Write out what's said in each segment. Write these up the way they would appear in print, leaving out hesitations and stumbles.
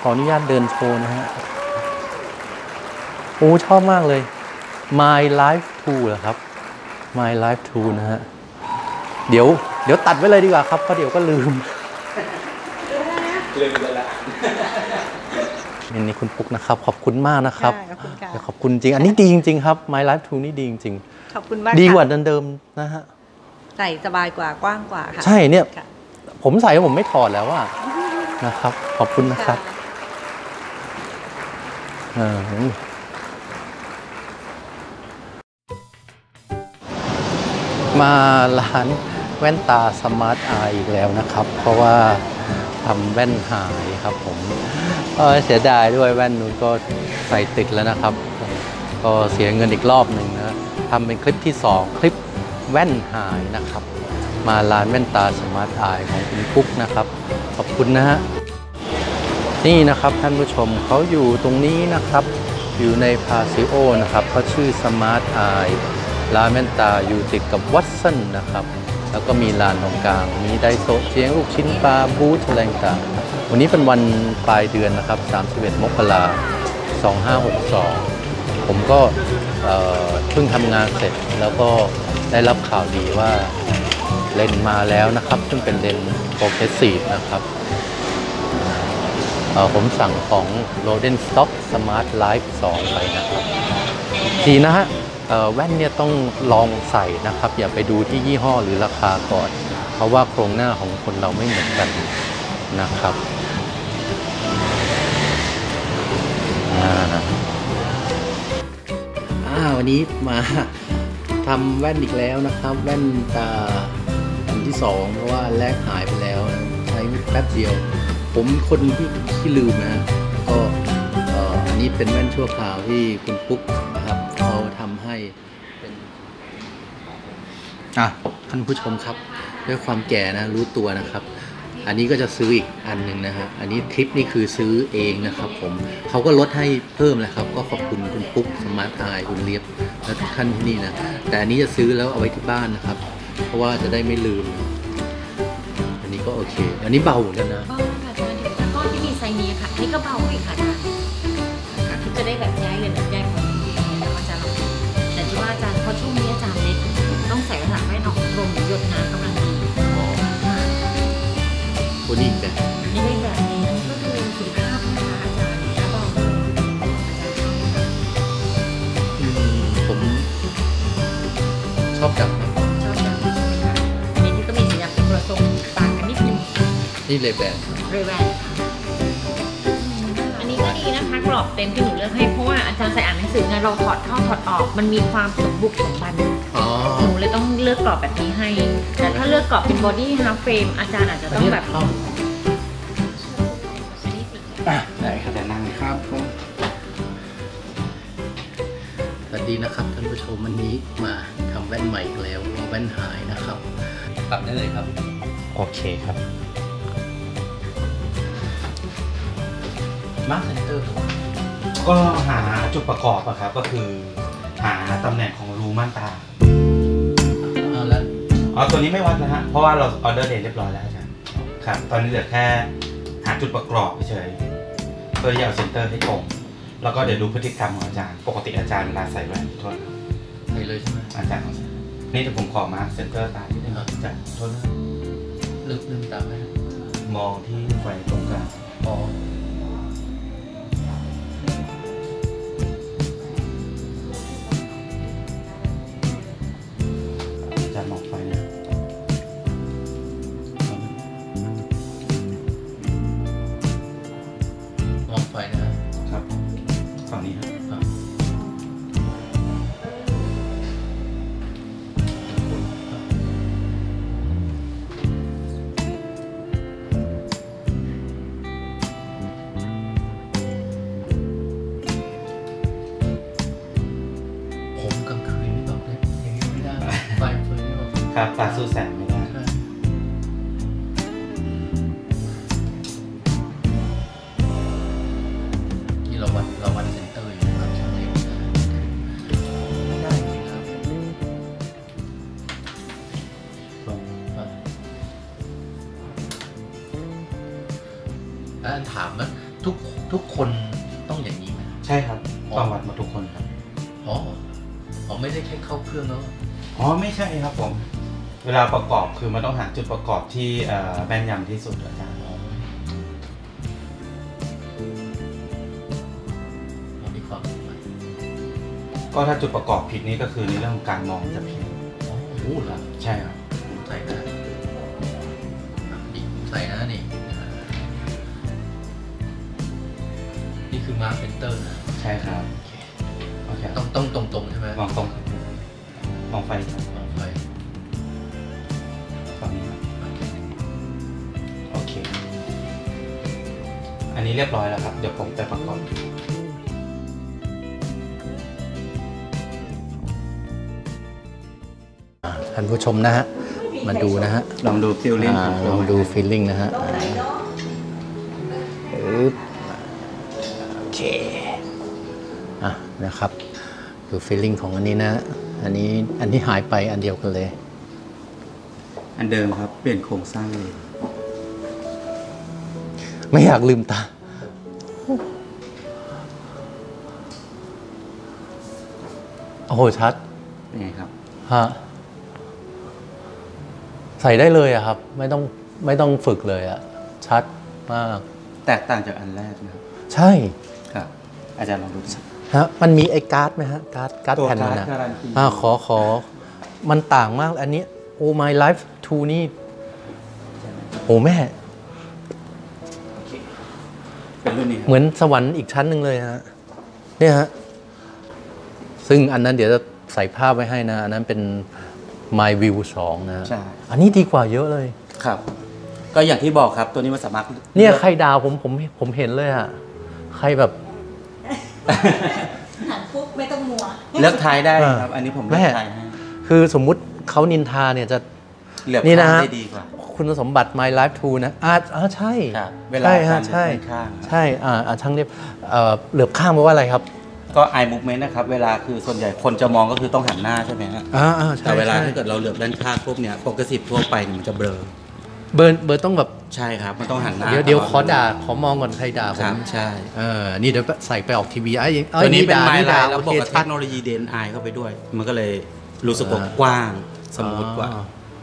ขออนุญาตเดินโชว์นะฮะโอ้ชอบมากเลย My Life 2 เหรอครับ My Life 2 นะฮะเดี๋ยวตัดไว้เลยดีกว่าครับเพราะเดี๋ยวก็ลืมลืมไปแล้วนี่คุณปุ๊กนะครับขอบคุณมากนะครับขอบคุณจริงอันนี้ดีจริงๆครับ My Life 2 นี่ดีจริงๆขอบคุณมากดีกว่าเดิมๆนะฮะใส่สบายกว่ากว้างกว่าค่ะใช่เนี่ยผมใส่ผมไม่ถอดแล้วว่านะครับขอบคุณนะครับมาร้านแว่นตา Smart Eye อีกแล้วนะครับเพราะว่าทำแว่นหายครับผมเสียดายด้วยแว่นนู้นก็ใส่ติดแล้วนะครับก็เสียเงินอีกรอบหนึ่งนะทำเป็นคลิปที่2คลิปแว่นหายนะครับมาร้านแว่นตา Smart Eye ของคุณปุ๊กนะครับขอบคุณนะฮะนี่นะครับท่านผู้ชมเขาอยู่ตรงนี้นะครับอยู่ในพาซิโอนะครับเขาชื่อ Smart Eye ร้านแว่นตาอยู่ติดกับวัตสันนะครับแล้วก็มีลานตรงกลางมีไดโซเชียงลูกชิ้นปลาบูธอะไรต่างวันนี้เป็นวันปลายเดือนนะครับ31 มกราคม 2562ผมก็เพิ่งทำงานเสร็จแล้วก็ได้รับข่าวดีว่าเลนมาแล้วนะครับซึ่งเป็นเลนโปรเกรสซีฟนะครับผมสั่งของ Rodenstock Smart Life 2 ไปนะครับทีนะฮะแว่นเนี่ยต้องลองใส่นะครับอย่าไปดูที่ยี่ห้อหรือราคาก่อนเพราะว่าโครงหน้าของคนเราไม่เหมือนกันนะครับวันนี้มาทำแว่นอีกแล้วนะครับแว่นตาอันที่2เพราะว่าแลกหายไปแล้วใช้แป๊บเดียวผมคนที่ลืมนะก็อันนี้เป็นแว่นชั่วคราวที่คุณปุ๊กนะครับเขาทำให้เป็นท่านผู้ชมครับด้วยความแก่นะรู้ตัวนะครับอันนี้ก็จะซื้ออีกอันหนึ่งนะฮะอันนี้คลิปนี่คือซื้อเองนะครับผมเขาก็ลดให้เพิ่มแหละครับก็ขอบคุณคุณปุ๊ก Smart Eye คุณเลียบและทุกท่านที่นี่นะแต่อันนี้จะซื้อแล้วเอาไว้ที่บ้านนะครับเพราะว่าจะได้ไม่ลืมอันนี้ก็โอเคอันนี้เบาเหมือนกันนะเบาค่ะอาจารย์แล้วก็ที่มีไซนี้ค่ะอันนี้ก็เบาอีกค่ะอาจารย์จะได้แบบย้ายเลยแบบย้ายของแล้วอาจารย์ลองแต่ที่ว่าอาจารย์พอช่วงนี้อาจารย์เล็กต้องใส่หลังให้หนองลมหยดน้ำกำลังดีนี่อีกแบบนี้ก็คือสุขภาพนะคะอาจารย์ก็บอกผมชอบจับชอบจับอันนี้ที่ก็มีสัญญาเป็นกระทรงต่างกันนิดนึงนี่เลยแบบเลยแบบอันนี้ก็ดีนะคะกรอบเต็มที่หนูเลือกให้เพราะว่าอาจารย์ใส่อ่านหนังสือเราถอดเข้าถอดออกมันมีความสมบุกสมบันหนูเลยต้องเลือกกรอบแบบนี้ให้แต่ถ้าเลือกกรอบเป็นบอดี้ฮาล์ฟเฟรมอาจารย์อาจจะต้องแบบได้ครับแต่นั่งครับผมสวัสดีนะครับท่านผู้ชมวันนี้มาทำแว่นใหม่แล้วแว่นหายนะครับปรับได้เลยครับโอเคครับมาร์คเซนเตอร์ก็หาจุดประกอบอะครับก็คือหาตำแหน่งของรูม่านตาตัวนี้ไม่วัดนะฮะเพราะว่าเราออเดอร์เดทเรียบร้อยแล้วอาจารย์ครับตอนนี้เหลือแค่หาจุดประกอบเฉยเพื่อจะเอาเซนเตอร์ให้ตรงแล้วก็เดี๋ยวดูพฤติกรรมของอาจารย์ปกติอาจารย์เวลาใส่แว่นโทษนะใส่เลยใช่ไหมอาจารย์ของนี่ผมขอมาเซนเตอร์ตาที่นี่อาจารย์โทษนะลืมตาไหมมองที่ไฟตรงกลางมองตาสู้แสงไม่ได้นี่เราวัดเซนเตอร์อยู่นะครับช่างเล็กไม่ได้จริงครับตรงไปแล้วถามว่า ทุกคนต้องอย่างนี้ไหมใช่ครับต้องวัดมาทุกคนครับอ๋อผมไม่ได้แค่เข้าเครื่องแล้วอ๋อไม่ใช่ครับผมเวลาประกอบคือมันต้องหาจุดประกอบที่แม่นยำที่สุดอาจารย์ก็ถ้าจุดประกอบผิดนี้ก็คือในเรื่องของการมองจะผิดอู้ล่ะใช่ครับใส่นะใส่นะนี่คือมาร์คเพนเตอร์นะใช่ครับต้องตรงใช่ไหมมองตรงมองไฟฝั่งนี้โอเคอันนี้เรียบร้อยแล้วครับเดี๋ยวผมไปประกอบท่านผู้ชมนะฮะมาดูนะฮะลองดูฟีลลิ่งลองดูฟีลลิ่งนะฮะโอเคอ่ะนะครับดูฟีลลิ่งของอันนี้นะอันนี้หายไปอันเดียวกันเลยอันเดิมครับเปลี่ยนโครงสร้างเลยไม่อยากลืมตาโอ้โหชัดเป็นไงครับฮะใส่ได้เลยอะครับไม่ต้องฝึกเลยอะชัดมากแตกต่างจากอันแรกนะครับใช่ครับอาจารย์ลองดูฮะมันมีไอ้การ์ดไหมฮะการ์ดแผ่นนั้นนะขอมันต่างมากอันนี้โอ้ My Life 2 นี่โอ้แม่เหมือนสวรรค์อีกชั้นหนึ่งเลยฮะเนี่ยฮะซึ่งอันนั้นเดี๋ยวจะใส่ภาพไว้ให้นะอันนั้นเป็นMy View 2 นะอันนี้ดีกว่าเยอะเลยครับก็อย่างที่บอกครับตัวนี้มันสามารถเนี่ยใครดาวผมเห็นเลยอะใครแบบหันปุ๊บไม่ต้องมัวเลือกท้ายได้ครับอันนี้ผมเลือกท้ายให้คือสมมุติเขานินทาเนี่ยจะนี่นะคุณสมบัติ My Life 2 นะใช่เวลาใช่ใช่ช่างเรียบเหลือบข้างมาว่าอะไรครับก็ eye movement นะครับเวลาคือส่วนใหญ่คนจะมองก็คือต้องหันหน้าใช่ไหมฮะแต่เวลาถ้าเกิดเราเหลือบด้านข้างพวกเนี้ยปกติทั่วไปมันจะเบลอเบลอต้องแบบใช่ครับมันต้องหันหน้าเดี๋ยวขอด่าขอมองก่อนใครด่าผมใช่นี่เดี๋ยวใส่ไปออกทีวีไอ้ตัวนี้เป็นไม้ลายแล้วบอกกับเทคโนโลยี DNI เข้าไปด้วยมันก็เลยรู้สึกกว้างสมูทกว่า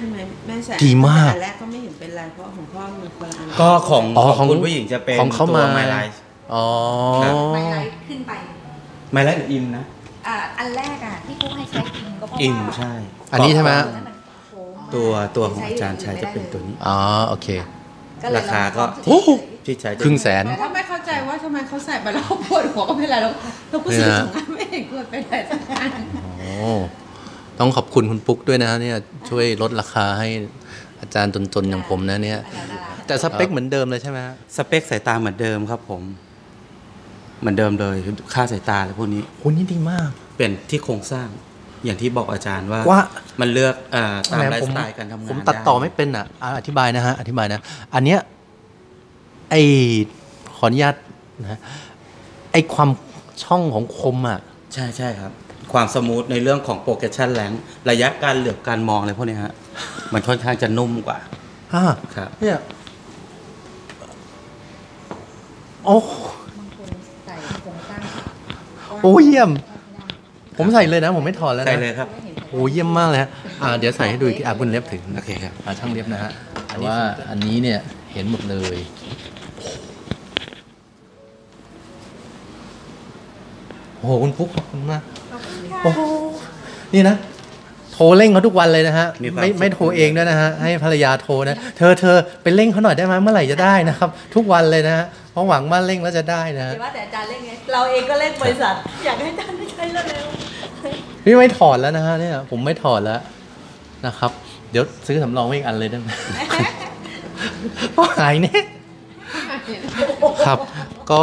ทำไมแม่ใส่ดีมากแรกก็ไม่เห็นเป็นไรเพราะของพ่อมันคนละอันก็ของคุณผู้หญิงจะเป็นตัวไม้ลายอ๋อไม้ลายขึ้นไปไมล์ไลท์หรืออิมนะอันแรกอ่ะที่พวกให้ใช้อิมก็เพราะว่าอิมใช่อันนี้ใช่ไหมตัวของอาจารย์ใช้จะเป็นตัวนี้อ๋อโอเคราคาก็ที่ใช้100,000ถ้าไม่เข้าใจว่าทำไมเขาใส่ไปแล้วปวดหัวก็ไม่เป็นไรแล้วก็ซื้อสองอันไม่เห็นปวดไปไหนสักอันโอ้ต้องขอบคุณคุณปุ๊กด้วยนะเนี่ยช่วยลดราคาให้อาจารย์จนๆอย่างผมนะเนี่ยแต่สเปคเหมือนเดิมเลยใช่ไหมสเปคสายตาเหมือนเดิมครับผมเหมือนเดิมเลยค่าสายตาอะไรพวกนี้โหนี่ดีมากเป็นที่โครงสร้างอย่างที่บอกอาจารย์ว่ามันเลือกตามไลฟ์สไตล์การทำงานผมตัดต่อไม่เป็นอ่ะอธิบายนะอันเนี้ยไอขออนุญาตนะไอความช่องของคมอ่ะใช่ครับความสมูทในเรื่องของโปรเกรสชั่นแรงระยะการเหลือบการมองอะไรพวกนี้ฮะมันค่อนข้างจะนุ่มกว่าครับเนี่ยโอ้โอ้เยี่ยมผมใส่เลยนะผมไม่ถอดแล้วนะใส่เลยครับโอ้เยี่ยมมากเลยฮะเดี๋ยวใส่ให้ดูอีกทีคุณเล็บถึงโอเคครับช่างเล็บนะฮะแต่ว่าอันนี้เนี่ยเห็นหมดเลยโอ้โหคุณปุ๊กขอบคุณมากโอ้นี่นะโทรเร่งเขาทุกวันเลยนะฮะไม่โทรเองด้วยนะฮะให้ภรรยาโทรนะเธอไปเร่งเขาหน่อยได้ไหมเมื่อไหร่จะได้นะครับทุกวันเลยนะฮะเพราะหวังว่าเร่งแล้วจะได้นะแต่ว่าอาจารย์เร่งไงเราเองก็เร่งบริษัทอยากให้อาจารย์ได้ใช้เร็วๆพี่ไม่ถอดแล้วนะฮะเนี่ยผมไม่ถอดแล้วนะครับเดี๋ยวซื้อสำรองไว้อีกอันเลยได้ไหมก็หายเนี่ยครับก็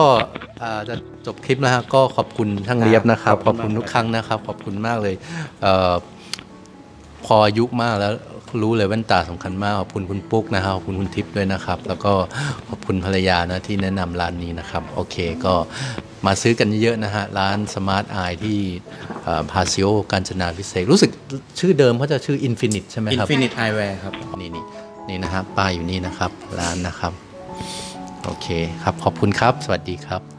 จะจบคลิปนะฮะก็ขอบคุณช่างเรียบนะครับขอบคุณทุกครั้งนะครับขอบคุณมากเลยพออายุมากแล้วรู้เลยแว่นตาสำคัญมากขอบคุณคุณปุ๊กนะครับขอบคุณคุณทิพย์ด้วยนะครับแล้วก็ขอบคุณภรรยานะที่แนะนำร้านนี้นะครับโอเคก็มาซื้อกันเยอะนะฮะร้าน Smart Eye ที่พาซิโอกาญจนาภิเษกรู้สึกชื่อเดิมเขาจะชื่อ Infinite ใช่ไหมครับ Infinite I-Ware ครับนี่นะฮะป้ายอยู่นี่นะครับร้านนะครับโอ โอเคครับขอบคุณครับสวัสดีครับ